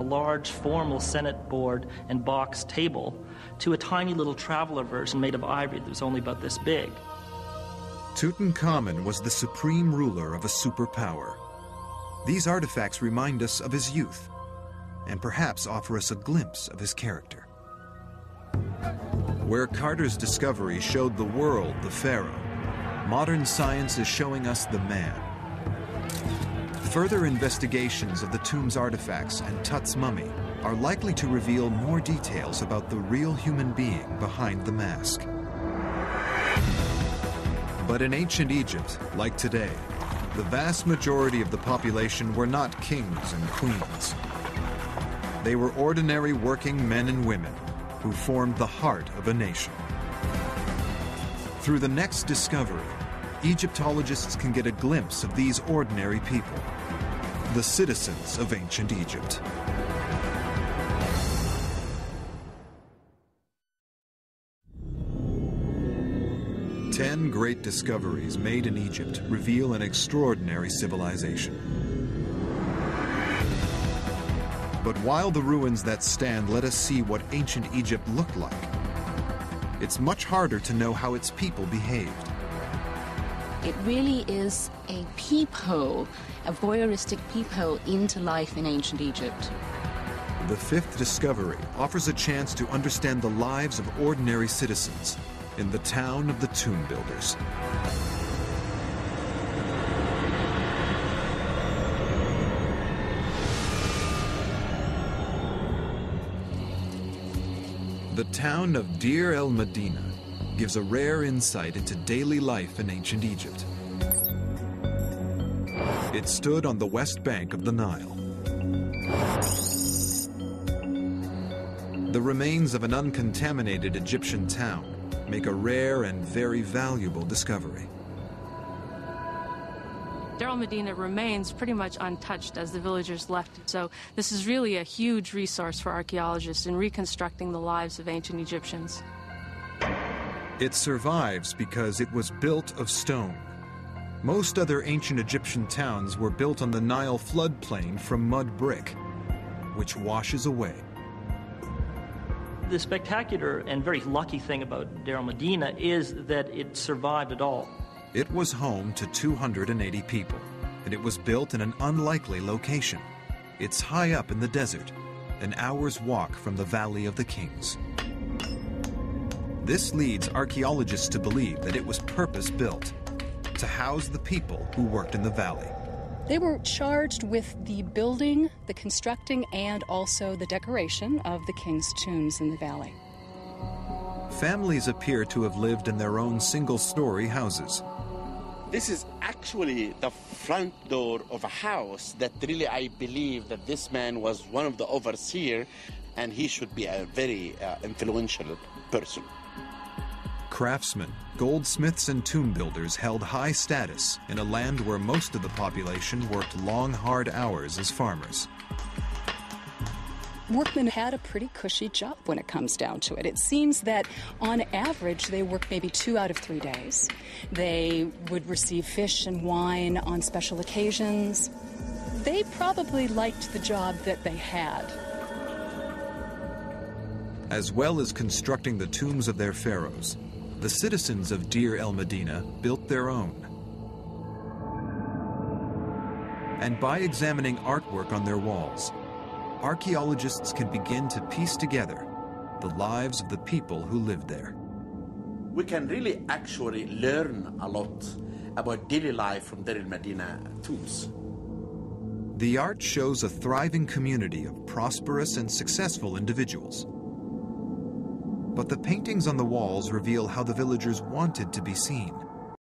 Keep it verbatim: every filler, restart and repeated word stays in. a large formal Senate board and box table to a tiny little traveler version made of ivory that was only about this big. Tutankhamun was the supreme ruler of a superpower. These artifacts remind us of his youth and perhaps offer us a glimpse of his character. Where Carter's discovery showed the world the pharaoh, modern science is showing us the man. Further investigations of the tomb's artifacts and Tut's mummy are likely to reveal more details about the real human being behind the mask. But in ancient Egypt, like today, the vast majority of the population were not kings and queens. They were ordinary working men and women who formed the heart of a nation. Through the next discovery, Egyptologists can get a glimpse of these ordinary people, the citizens of ancient Egypt. Ten great discoveries made in Egypt reveal an extraordinary civilization. But while the ruins that stand let us see what ancient Egypt looked like, it's much harder to know how its people behaved. It really is a peephole, a voyeuristic peephole into life in ancient Egypt. The fifth discovery offers a chance to understand the lives of ordinary citizens in the town of the tomb builders. The town of Deir el-Medina gives a rare insight into daily life in ancient Egypt. It stood on the west bank of the Nile. The remains of an uncontaminated Egyptian town make a rare and very valuable discovery. Deir el-Medina remains pretty much untouched as the villagers left it. So this is really a huge resource for archaeologists in reconstructing the lives of ancient Egyptians. It survives because it was built of stone. Most other ancient Egyptian towns were built on the Nile floodplain from mud brick, which washes away. The spectacular and very lucky thing about Deir el-Medina is that it survived at all. It was home to two hundred eighty people, and it was built in an unlikely location. It's high up in the desert, an hour's walk from the Valley of the Kings. This leads archaeologists to believe that it was purpose-built to house the people who worked in the valley. They were charged with the building, the constructing, and also the decoration of the king's tombs in the valley. Families appear to have lived in their own single-story houses. This is actually the front door of a house that really I believe that this man was one of the overseer, and he should be a very uh, influential person. Craftsmen, goldsmiths, and tomb builders held high status in a land where most of the population worked long, hard hours as farmers. Workmen had a pretty cushy job when it comes down to it. It seems that on average they worked maybe two out of three days. They would receive fish and wine on special occasions. They probably liked the job that they had. As well as constructing the tombs of their pharaohs, the citizens of Deir el-Medina built their own. And by examining artwork on their walls, archaeologists can begin to piece together the lives of the people who lived there. We can really actually learn a lot about daily life from Deir el-Medina tombs. The art shows a thriving community of prosperous and successful individuals. But the paintings on the walls reveal how the villagers wanted to be seen.